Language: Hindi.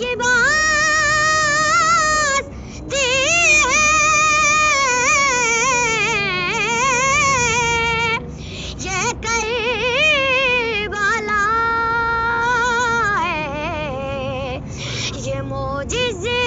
के वास्ते ये करबला है, ये मोजिज़े